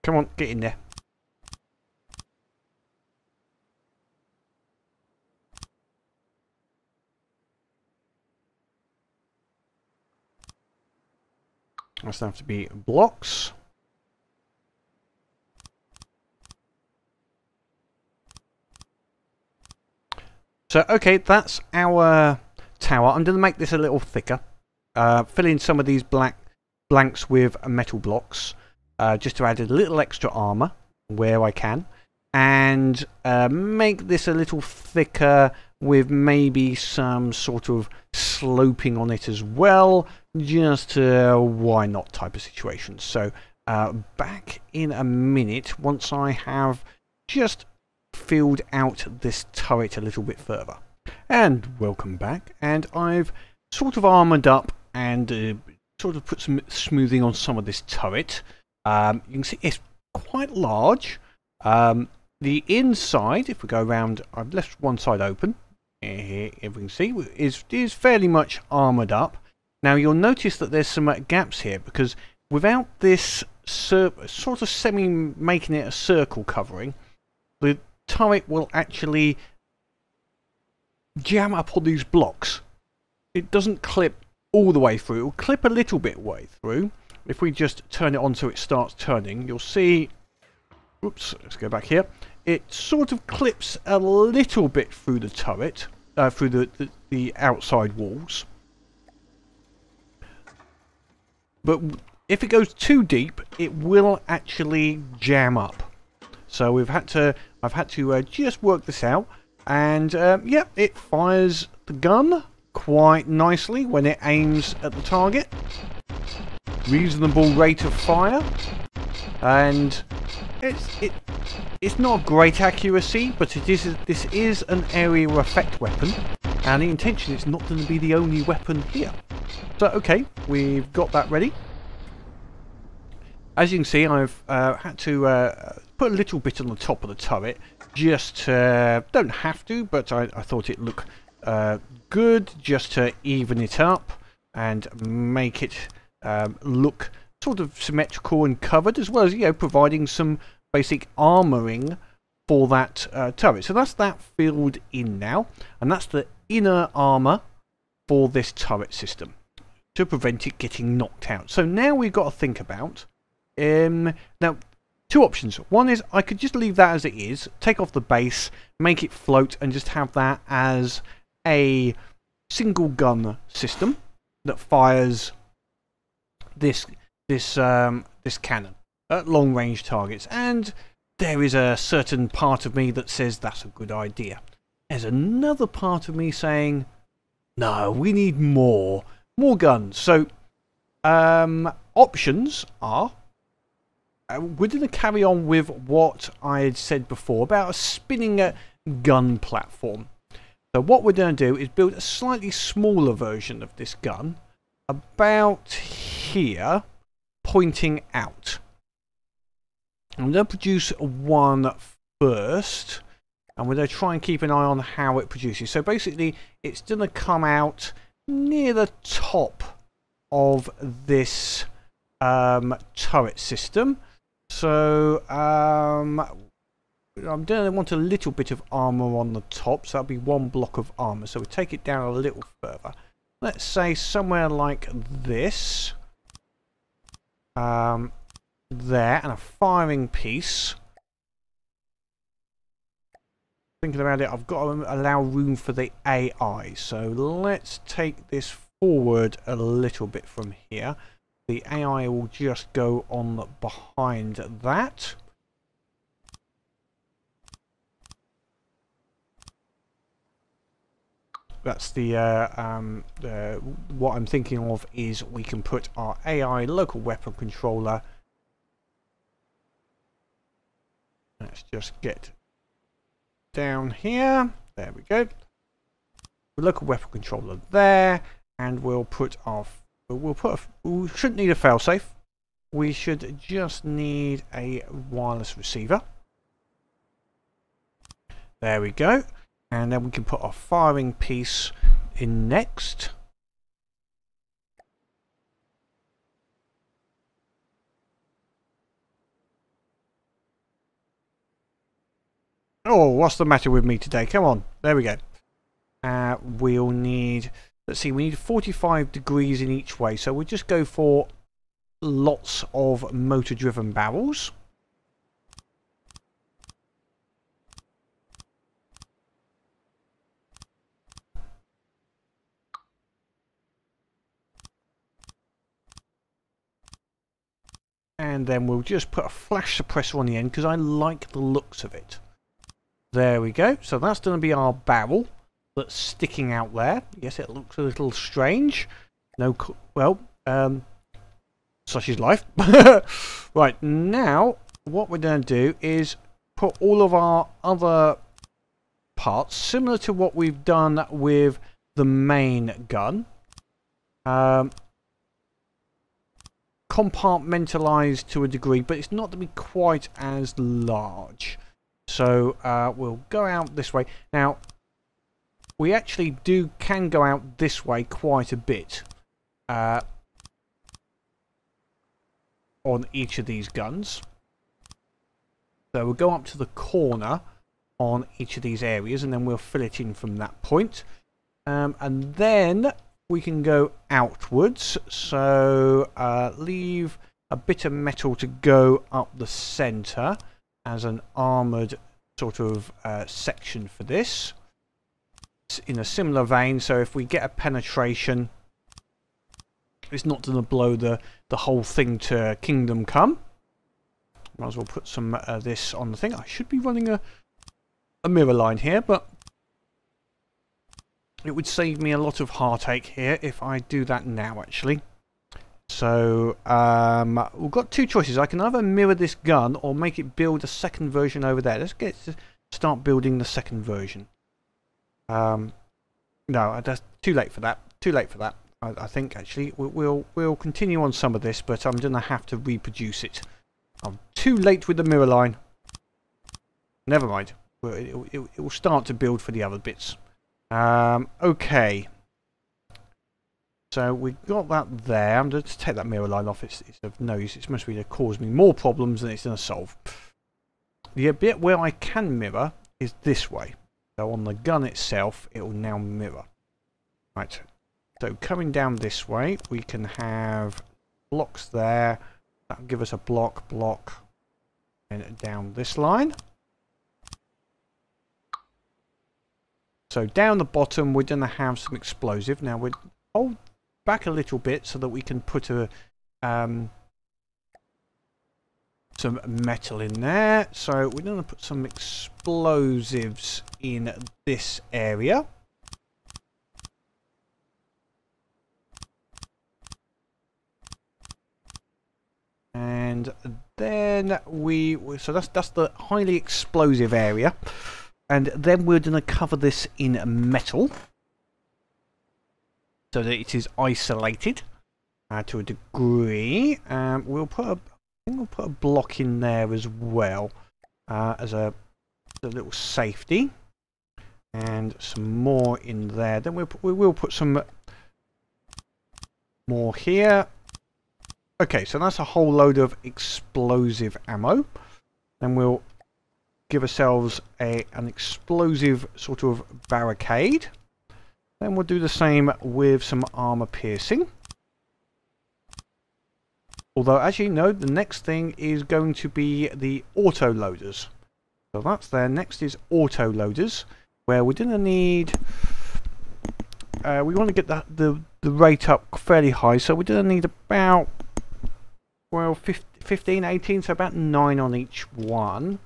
Come on, get in there. That's going to have to be blocks. So, okay, that's our tower. I'm going to make this a little thicker. Fill in some of these blanks with metal blocks. Just to add a little extra armor where I can, and make this a little thicker with maybe some sort of sloping on it as well, just a why not type of situation. So back in a minute once I have just filled out this turret a little bit further. And welcome back, and I've sort of armored up and sort of put some smoothing on some of this turret. You can see it's quite large. The inside, if we go around, I've left one side open, if we can see, is fairly much armoured up. Now you'll notice that there's some gaps here, because without this sort of making it a circle covering, the turret will actually jam up on these blocks. It doesn't clip all the way through, it'll clip a little bit way through. If we just turn it on so it starts turning, you'll see... Oops, let's go back here. It sort of clips a little bit through the turret, through the outside walls. But if it goes too deep, it will actually jam up. So I've had to just work this out. And yeah, it fires the gun quite nicely when it aims at the target. Reasonable rate of fire, and it's not great accuracy, but it is. This is an area effect weapon, and the intention is not going to be the only weapon here. So okay, we've got that ready. As you can see, I've had to put a little bit on the top of the turret. Just don't have to, but I thought it looked good just to even it up and make it look sort of symmetrical and covered, as well as, you know, providing some basic armoring for that turret. So that's that filled in now, and that's the inner armor for this turret system to prevent it getting knocked out. So now we've got to think about now two options. One is I could just leave that as it is, take off the base, make it float, and just have that as a single gun system that fires this cannon at long range targets. And there is a certain part of me that says that's a good idea. There's another part of me saying, no, we need more guns. So options are, we're going to carry on with what I had said before about a spinning gun platform. So what we're going to do is build a slightly smaller version of this gun about here, pointing out. I'm going to produce one first, and we're going to try and keep an eye on how it produces. So basically it's going to come out near the top of this turret system. So I'm going to want a little bit of armor on the top, so that'll be one block of armor. So we take it down a little further, let's say somewhere like this, there, and a firing piece. Thinking about it, I've got to allow room for the AI, so let's take this forward a little bit from here. The AI will just go on behind that. That's the what I'm thinking of is we can put our AI local weapon controller. Let's just get down here. There we go. The local weapon controller there, and we'll put our. We shouldn't need a failsafe. We should just need a wireless receiver. There we go. And then we can put our firing piece in next. Oh, what's the matter with me today? Come on. There we go. We'll need, let's see, we need 45 degrees in each way. So we'll just go for lots of motor driven barrels. And then we'll just put a flash suppressor on the end because I like the looks of it. There we go. So that's going to be our barrel that's sticking out there. Yes, it looks a little strange. No, well, such is life. Right, now what we're going to do is put all of our other parts, similar to what we've done with the main gun, compartmentalized to a degree, but it's not going to be quite as large. So we'll go out this way. Now we actually can go out this way quite a bit on each of these guns. So we'll go up to the corner on each of these areas, and then we'll fill it in from that point. And then we can go outwards, so leave a bit of metal to go up the center as an armored sort of section for this. It's in a similar vein, so if we get a penetration, it's not going to blow the whole thing to kingdom come. Might as well put some this on the thing. I should be running a mirror line here, but it would save me a lot of heartache here if I do that now, actually. So we've got two choices. I can either mirror this gun or make it build a second version over there. Let's get to start building the second version. No, that's too late for that. I think actually we'll continue on some of this, but I'm gonna have to reproduce it. I'm too late with the mirror line. Never mind. It will start to build for the other bits. Okay. So we got that there. I'm going to take that mirror line off. It's of no use. It's mostly going to cause me more problems than it's going to solve. The bit where I can mirror is this way. So on the gun itself, it will now mirror. Right. So coming down this way, we can have blocks there. That'll give us a block, and down this line. So down the bottom, we're going to have some explosive. Now we'll hold back a little bit so that we can put a some metal in there. So we're going to put some explosives in this area. And then so that's the highly explosive area, and then we're going to cover this in metal so that it is isolated to a degree. We'll put I think we'll put a block in there as well as a little safety, and some more in there. Then we will put some more here. Okay, so that's a whole load of explosive ammo. Then we'll give ourselves an explosive sort of barricade. Then we'll do the same with some armor piercing. Although, actually, no, the next thing is going to be the autoloaders. So that's there. Next is autoloaders, where we're going to need... we want to get the rate up fairly high, so we're going to need about... Well, 15, 18, so about 9 on each one.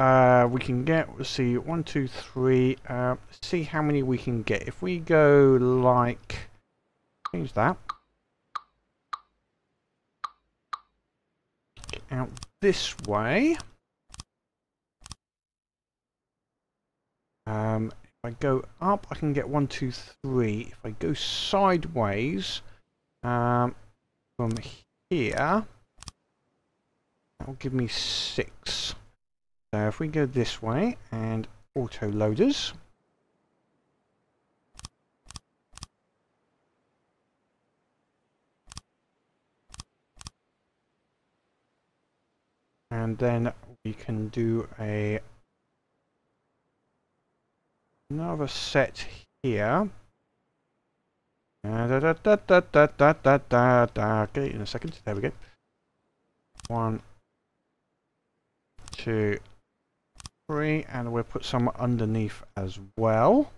We can get, let's see, 1, 2, 3. See how many we can get. If we go like, change that. Out this way. If I go up, I can get 1, 2, 3. If I go sideways, from here, that'll give me 6. So if we go this way and autoloaders, and then we can do another set here. Okay, in a second. There we go. 1, 2, 3, and we'll put some underneath as well.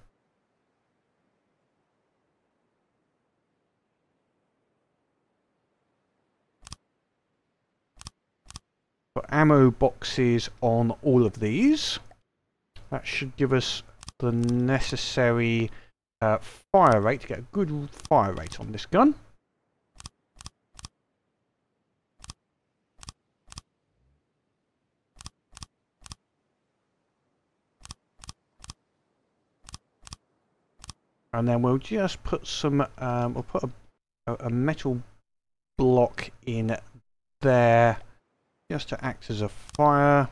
Put ammo boxes on all of these. That should give us the necessary fire rate to get a good fire rate on this gun. And then we'll just put some we'll put a metal block in there just to act as a fire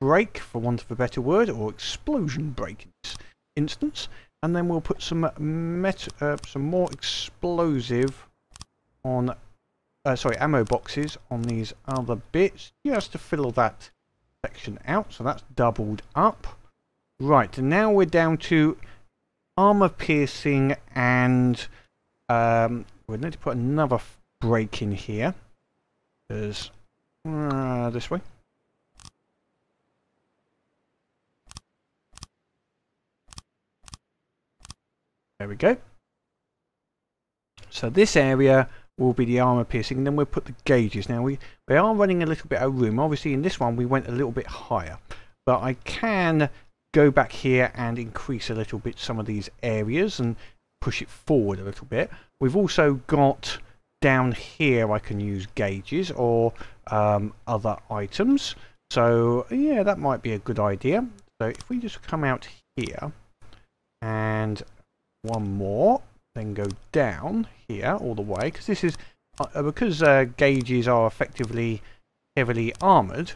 break, for want of a better word, or explosion break in this instance. And then we'll put some more explosive on, sorry, ammo boxes on these other bits, just to fill that section out. So that's doubled up. Right, and now we're down to armor piercing, and we're going to put another break in here. There's this way. There we go. So this area will be the armor piercing, and then we'll put the gauges. Now we are running a little bit out of room. Obviously in this one we went a little bit higher, but I can go back here and increase a little bit some of these areas and push it forward a little bit. We've also got down here I can use gauges or other items. So yeah, that might be a good idea. So if we just come out here and one more, then go down here all the way, because this is because gauges are effectively heavily armoured.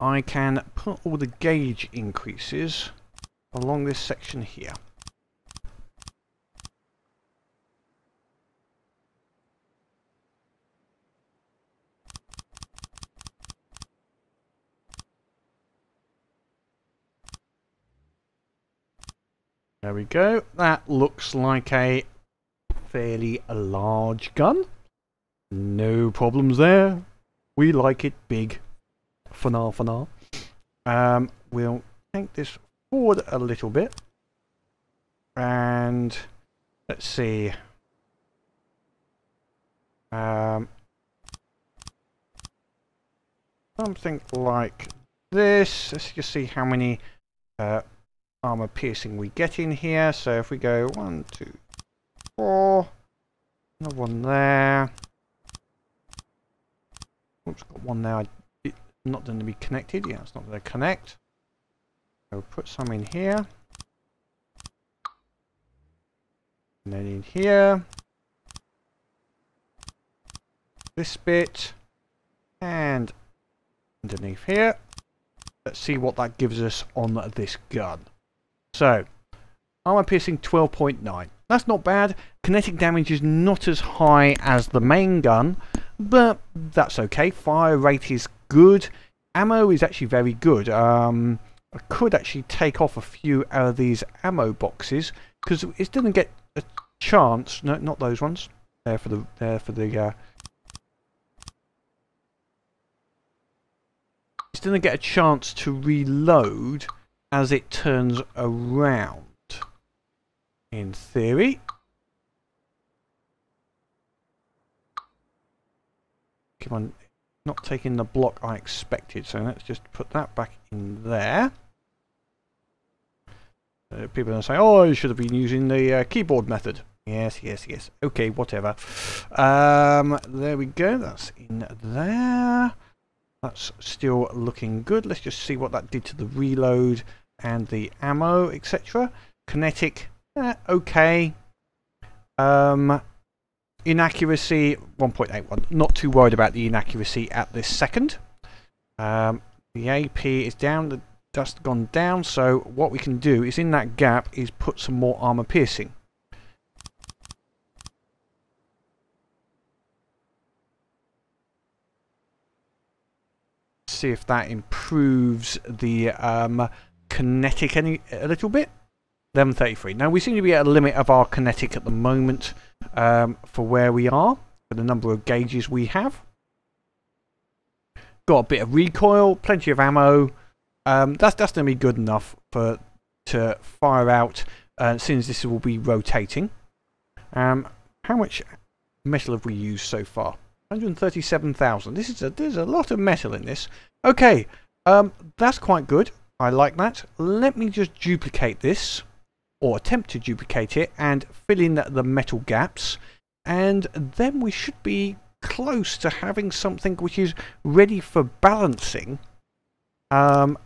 I can put all the gauge increases along this section here. There we go. That looks like a fairly large gun. No problems there. We like it big. For now, for now. We'll take this forward a little bit. And let's see. Something like this. Let's just see how many armor piercing we get in here. So if we go 1, 2, 4, another one there. Oops, got one there. It's not going to be connected. Yeah, it's not going to connect. I'll put some in here, and then in here, this bit, and underneath here. Let's see what that gives us on this gun. So, armor piercing 12.9. That's not bad. Kinetic damage is not as high as the main gun, but that's okay. Fire rate is good. Ammo is actually very good. I could actually take off a few of these ammo boxes because it didn't get a chance. No, not those ones. It didn't get a chance to reload as it turns around. In theory. Come on, not taking the block I expected, so let's just put that back in there. People are going to say, oh, you should have been using the keyboard method. Yes, yes, yes. Okay, whatever. There we go, that's in there. That's still looking good. Let's just see what that did to the reload and the ammo, etc. Kinetic. Okay. Inaccuracy 1.81. Not too worried about the inaccuracy at this second. The AP is down. That's gone down. So what we can do is in that gap is put some more armor piercing. See if that improves the kinetic a little bit. 1133. Now we seem to be at a limit of our kinetic at the moment for where we are, for the number of gauges we have. Got a bit of recoil, plenty of ammo. That's going to be good enough for to fire out since this will be rotating. How much metal have we used so far? 137,000. There's a lot of metal in this. Okay, that's quite good. I like that. Let me just duplicate this, or attempt to duplicate it, and fill in the metal gaps, and then we should be close to having something which is ready for balancing, and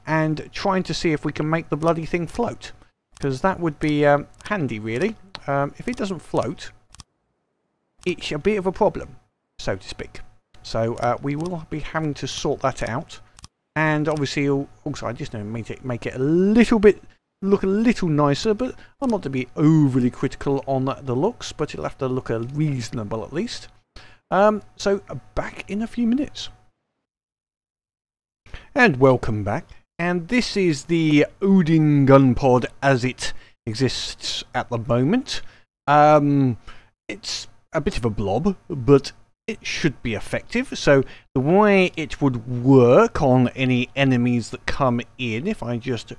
trying to see if we can make the bloody thing float, because that would be handy really. If it doesn't float, it's a bit of a problem, so to speak. So we will be having to sort that out. And obviously, also, I just know make it a little bit, look a little nicer, but I'm not to be overly critical on the looks, but it'll have to look reasonable at least. So back in a few minutes. And welcome back. And this is the Odin Gun Pod as it exists at the moment. It's a bit of a blob, but it should be effective. So the way it would work on any enemies that come in, if I just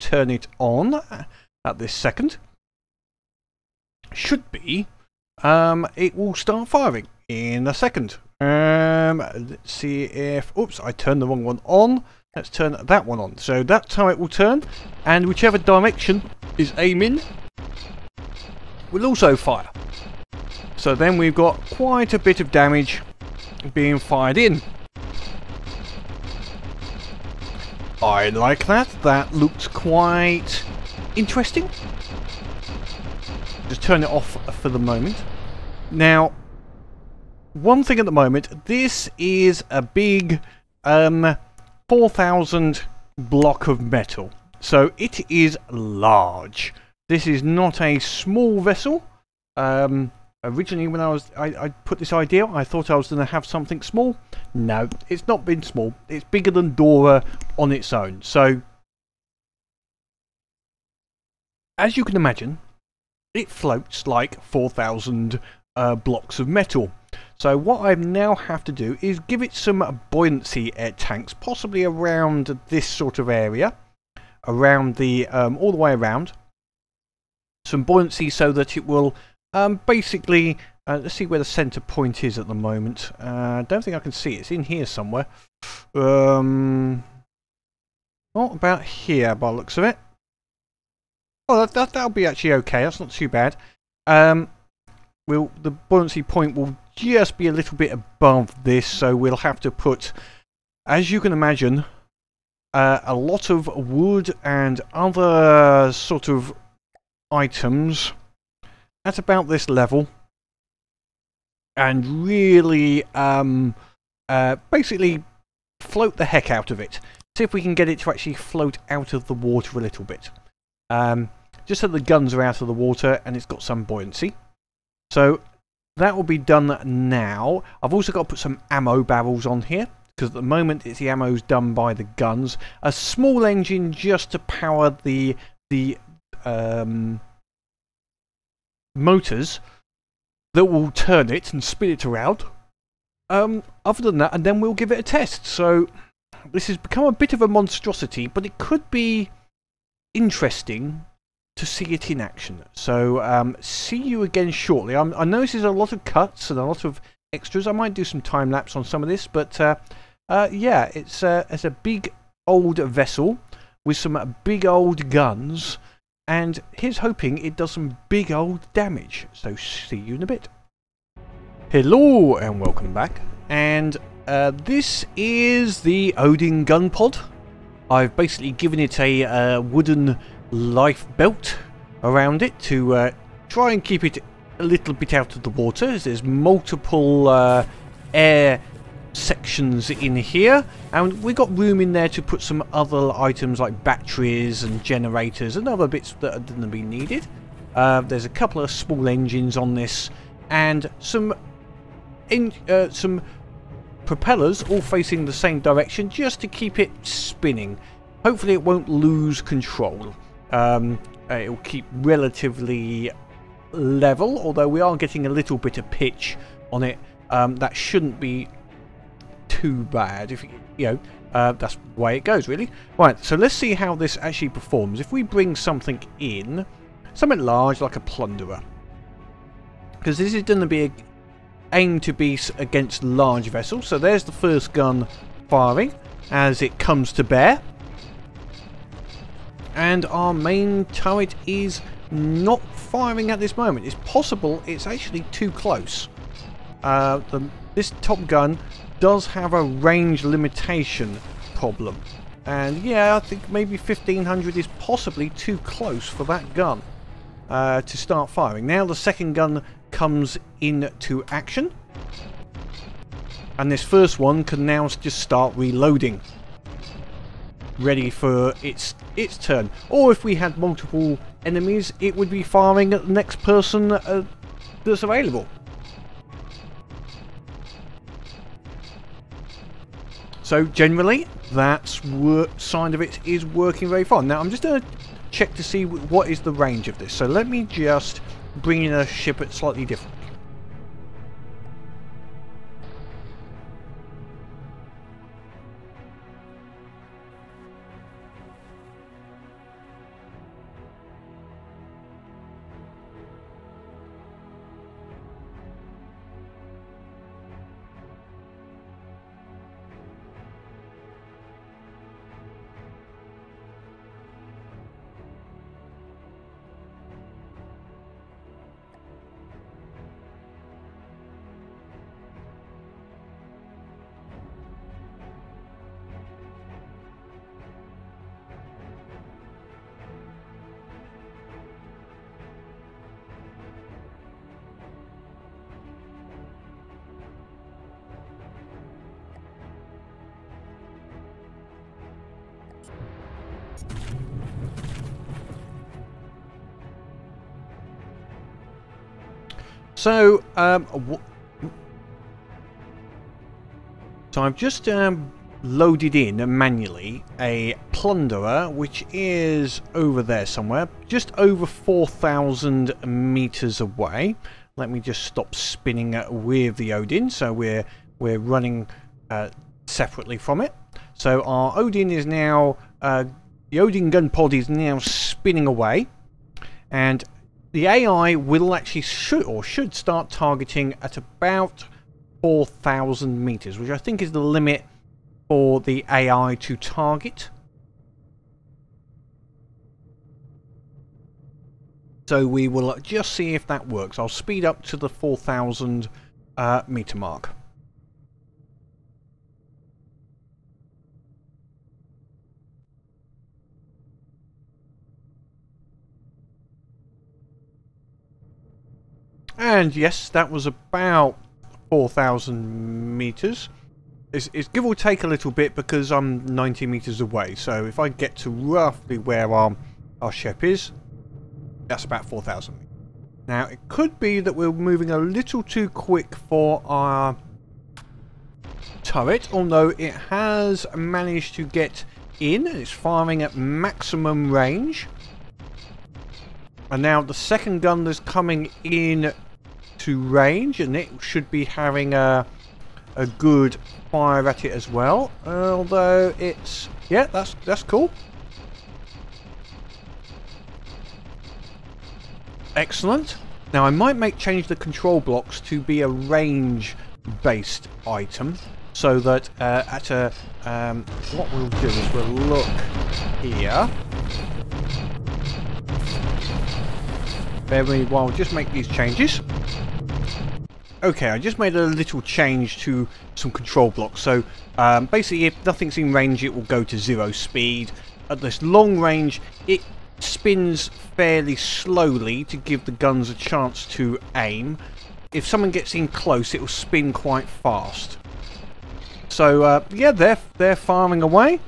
turn it on at this second, should be it will start firing in a second. Let's see if, oops, I turned the wrong one on. Let's turn that one on. So that's how it will turn, and whichever direction is aiming will also fire. So then we've got quite a bit of damage being fired in. I like that. That looked quite interesting. just turn it off for the moment. Now, one thing at the moment, this is a big 4,000 block of metal. So it is large. This is not a small vessel. Originally when I put this idea, I thought I was going to have something small. No, it's not been small. It's bigger than Dora on its own. So, as you can imagine, it floats like 4,000 blocks of metal. So what I now have to do is give it some buoyancy air tanks, possibly around this sort of area, around the all the way around. Some buoyancy so that it will basically, let's see where the center point is at the moment. I don't think I can see it. It's in here somewhere. Not about here by the looks of it. Oh, that'll be actually okay. That's not too bad. The buoyancy point will just be a little bit above this, so we'll have to put, as you can imagine, a lot of wood and other sort of items at about this level, and really basically float the heck out of it. See if we can get it to actually float out of the water a little bit, just so the guns are out of the water and it's got some buoyancy. So that will be done now. I've also got to put some ammo barrels on here, because at the moment it's the ammo's done by the guns. A small engine just to power the motors that will turn it and spin it around. Other than that, and then we'll give it a test. So this has become a bit of a monstrosity, but it could be interesting to see it in action. So see you again shortly. I know this is a lot of cuts and a lot of extras. I might do some time lapse on some of this, but yeah, it's a big old vessel with some big old guns. And here's hoping it does some big old damage. So see you in a bit. Hello and welcome back. And this is the Odin Gun Pod. I've basically given it a wooden life belt around it to try and keep it a little bit out of the water, as there's multiple air sections in here, and we got room in there to put some other items like batteries and generators and other bits that are going to be needed. There's a couple of small engines on this, and some propellers all facing the same direction just to keep it spinning. Hopefully it won't lose control. It'll keep relatively level, although we are getting a little bit of pitch on it. That shouldn't be too bad, if you know, that's the way it goes, really. Right, so let's see how this actually performs. If we bring something in, something large like a plunderer, because this is going to be aimed to be against large vessels. So there's the first gun firing as it comes to bear, and our main turret is not firing at this moment. It's possible it's actually too close. This top gun does have a range limitation problem, and yeah, I think maybe 1500 is possibly too close for that gun to start firing. Now the second gun comes into action, and this first one can now just start reloading, ready for its turn. Or if we had multiple enemies, it would be firing at the next person that's available. So generally, that side of it is working very fine. Now I'm just going to check to see what is the range of this. So let me just bring in a ship at slightly different. So, so I've just loaded in manually a plunderer, which is over there somewhere, just over 4,000 meters away. Let me just stop spinning with the Odin, so we're running separately from it. So our Odin is now, the Odin Gun Pod is now spinning away, and the AI will actually should start targeting at about 4,000 meters, which I think is the limit for the AI to target. So we will just see if that works. I'll speed up to the 4,000 meter mark. And yes, that was about 4,000 meters. It's give or take a little bit because I'm 90 meters away. So if I get to roughly where our ship is, that's about 4,000 meters. Now, it could be that we're moving a little too quick for our turret, although it has managed to get in and it's firing at maximum range. And now the second gun that's coming in to range, and it should be having a good fire at it as well. Although it's, yeah, that's cool. Excellent. Now I might change the control blocks to be a range-based item, so that at a what we'll do is we'll look here. Very well, just make these changes. Okay, I just made a little change to some control blocks. So basically, if nothing's in range, it will go to 0 speed. At this long range, it spins fairly slowly to give the guns a chance to aim. If someone gets in close, it will spin quite fast. So yeah, they're firing away.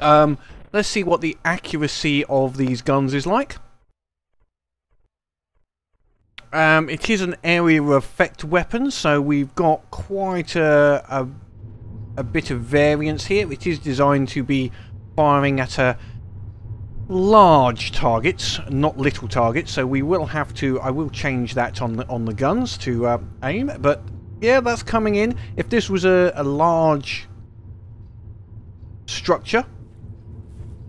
Let's see what the accuracy of these guns is like. It is an area of effect weapon, so we've got quite a bit of variance here. It is designed to be firing at large targets, not little targets, so we will have to, I will change that on the guns to aim, but yeah, that's coming in. If this was a large structure,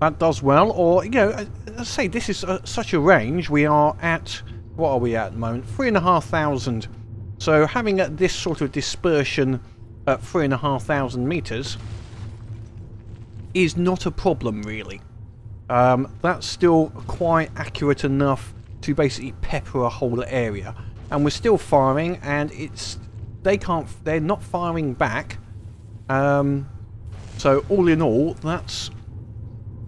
that does well. Or, you know, I say this is such a range. We are at, what are we at the moment? 3,500. So having this sort of dispersion at 3,500 meters is not a problem, really. That's still quite accurate enough to basically pepper a whole area. And we're still firing, and they're not firing back. So all in all, that's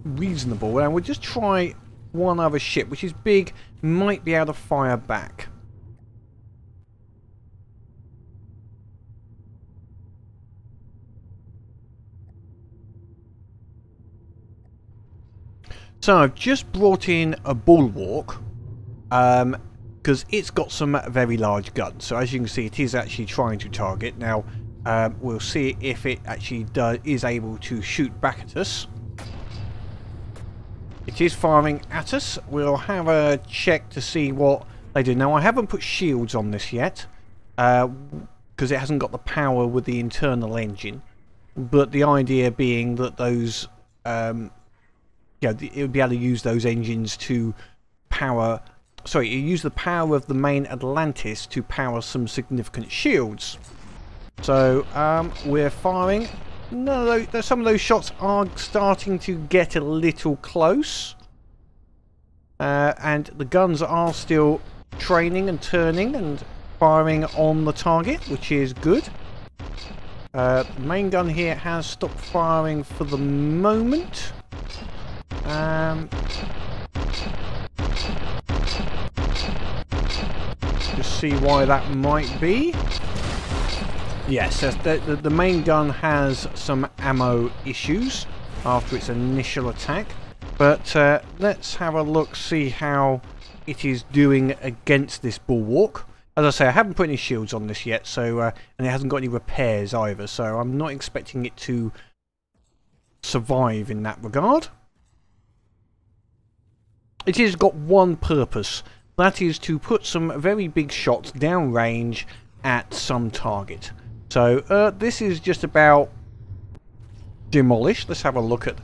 reasonable. And we'll just try one other ship, which is big, might be able to fire back. So I've just brought in a bulwark because it's got some very large guns. So as you can see, it is actually trying to target. Now we'll see if it actually is able to shoot back at us. It is firing at us. We'll have a check to see what they do. Now, I haven't put shields on this yet because it hasn't got the power with the internal engine. But the idea being that those, you know, it would be able to use those engines to power. Sorry, you use the power of the main Atlantis to power some significant shields. So we're firing. No, some of those shots are starting to get a little close. And the guns are still training and turning and firing on the target, which is good. The main gun here has stopped firing for the moment. Just see why that might be. Yes, the main gun has some ammo issues after its initial attack, but let's have a look, see how it is doing against this bulwark. As I say, I haven't put any shields on this yet, so and it hasn't got any repairs either, so I'm not expecting it to survive in that regard. It has got one purpose, that is to put some very big shots downrange at some target. So this is just about demolished. Let's have a look at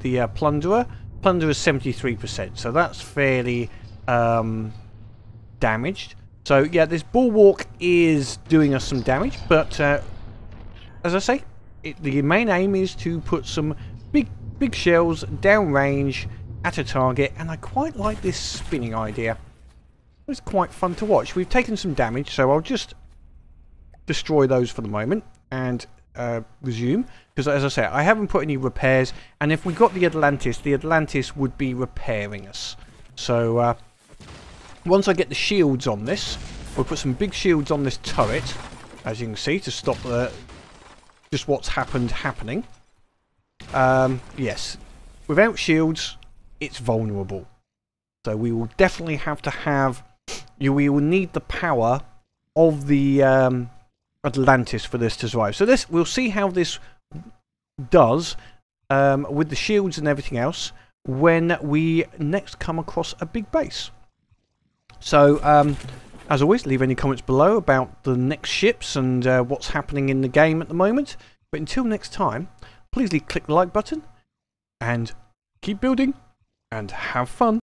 the Plunderer. Plunderer is 73%, so that's fairly damaged. So yeah, this bulwark is doing us some damage, but as I say, the main aim is to put some big shells downrange at a target, and I quite like this spinning idea. It's quite fun to watch. We've taken some damage, so I'll just destroy those for the moment and resume, because as I say, I haven't put any repairs, and if we got the Atlantis would be repairing us. So once I get the shields on this, we'll put some big shields on this turret, as you can see, to stop the just what's happening. Yes, without shields it's vulnerable, so we will definitely have to have we will need the power of the Atlantis for this to survive. So this, we'll see how this does with the shields and everything else when we next come across a big base. So as always, leave any comments below about the next ships and what's happening in the game at the moment. But until next time, please click the like button and keep building and have fun.